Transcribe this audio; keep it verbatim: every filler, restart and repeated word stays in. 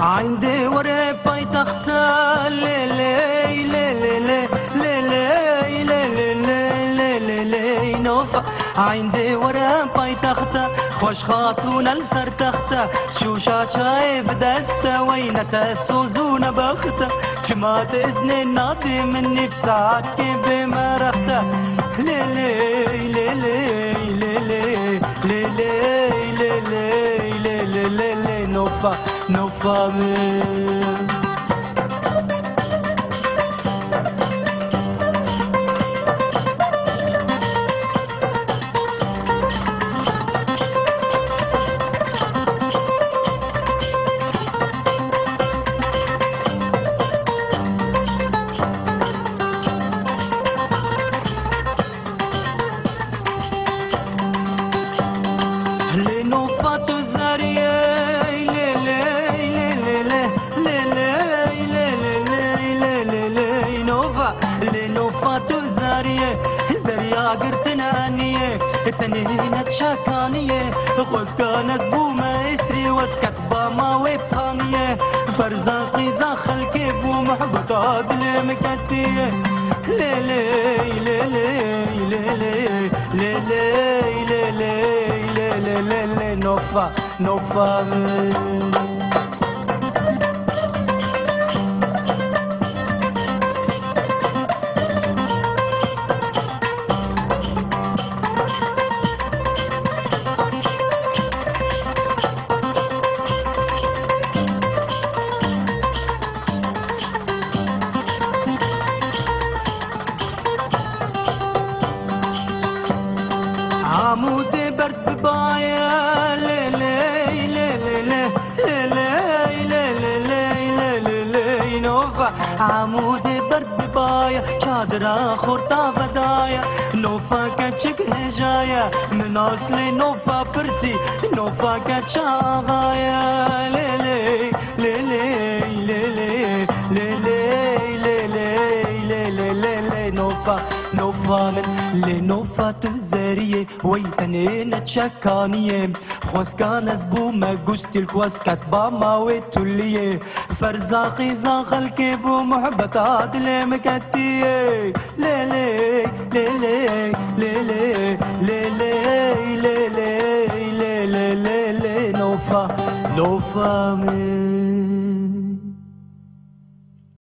عندي ورق بيتخت ليلي ليلي ليلي ليلي ليلي نوفا عندي ورق بيتخت خوش خاطونا لسرتخت شوشة شاي بدسته وين تسوزونا بخته جماعة إذن النادي مني في ساعتي بمرخته ليلي ليلي ليلي ليلي ليلي ليلي نوفا نوفا تنهينا تشاكانية خوزقا نزبو مايستري واسكتبا ماوي بطانية فرزان قيزا خلقي بومحبك عدل مكتية ليلي ليلي ليلي ليلي ليلي ليلي ليلي نوفا نوفا عمودي برد ببايا ليلي ليلي ليلي ليلي نوفا عمودي برد ببايا چادرا خورتا ودايا نوفا كچك هجايا من اصلي نوفا برسي نوفا كچا آغايا ليلي ليلي ليلي ليلي ليلي نوفا نوفا من لنوفا تزاريه ويتنين تشكانيه خوزكان ازبو ما قوستي الكواس كتبا ماوي توليه فرزاقي زاغل كيبو محبت عادل مكتيه ليلي ليلي ليلي ليلي ليلي ليلي نوفا نوفا من